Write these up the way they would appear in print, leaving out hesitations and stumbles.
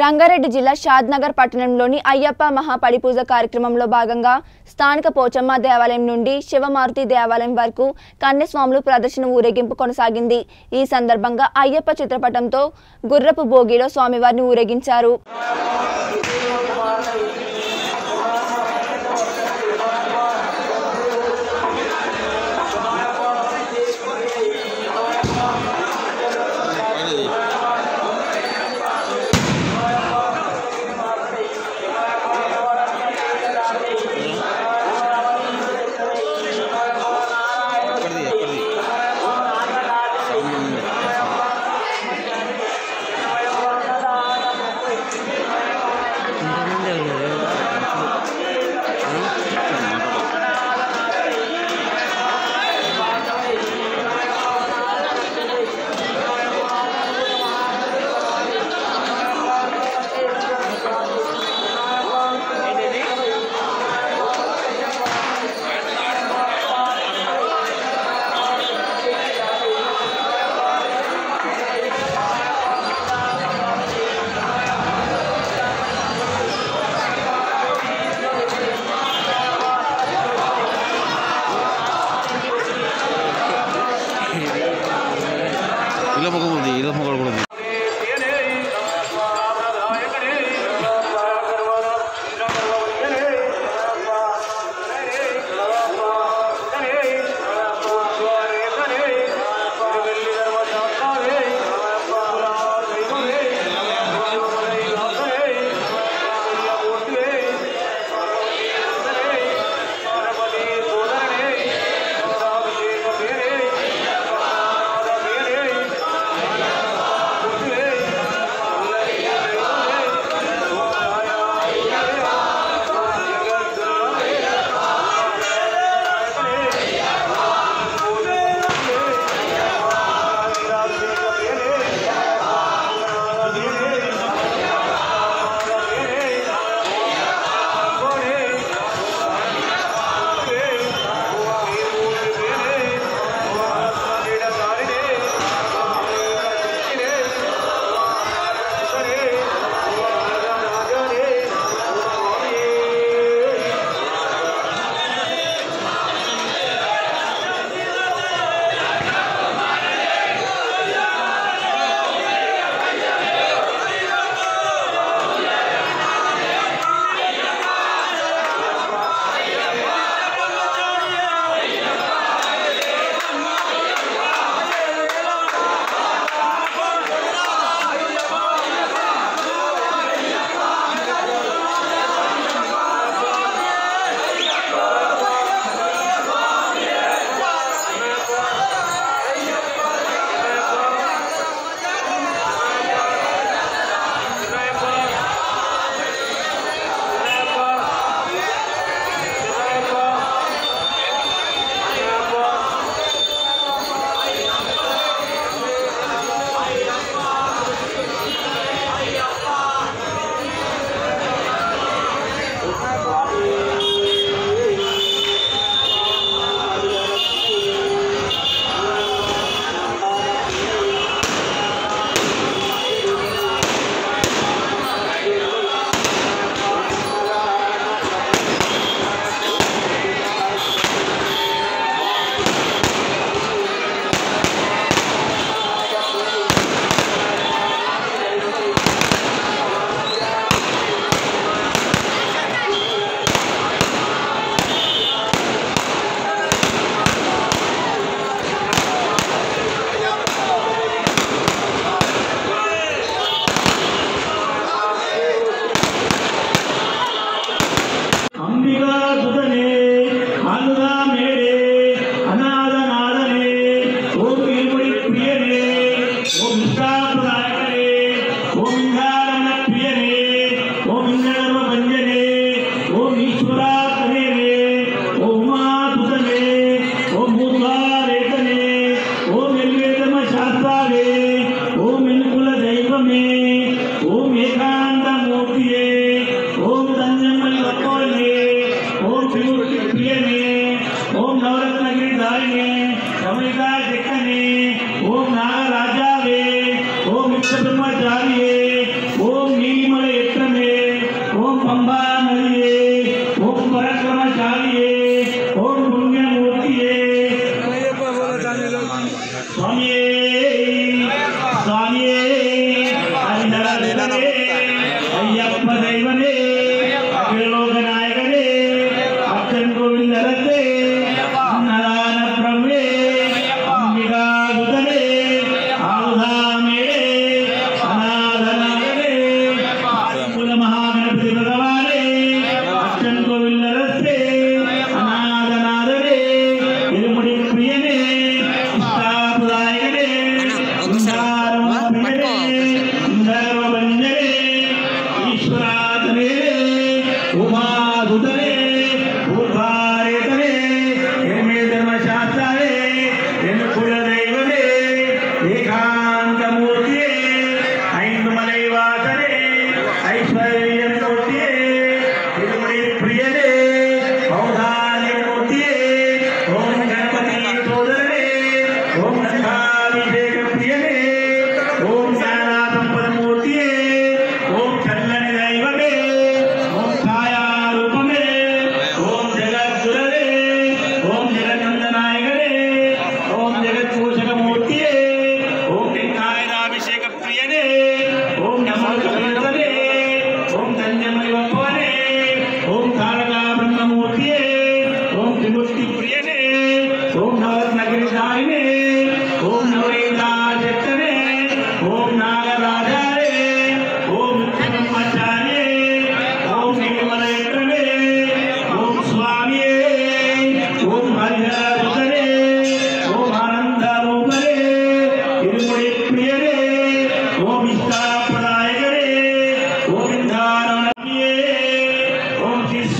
రంగారెడ్డి జిల్లా శాద్ నగర్ పట్టణంలోని అయ్యప్ప మహాపడి పూజ కార్యక్రమంలో భాగంగా స్థానిక పోచమ్మ దేవాలయం నుండి శివమూర్తి దేవాలయం వరకు కన్యాస్వాములు ప్రదర్శన ఊరేగింపు కొనసాగింది। ఈ సందర్భంగా అయ్యప్ప చిత్రపటంతో గుర్రపు భోగిలో స్వామివారిని ఊరేగించారు।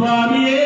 स्वामी।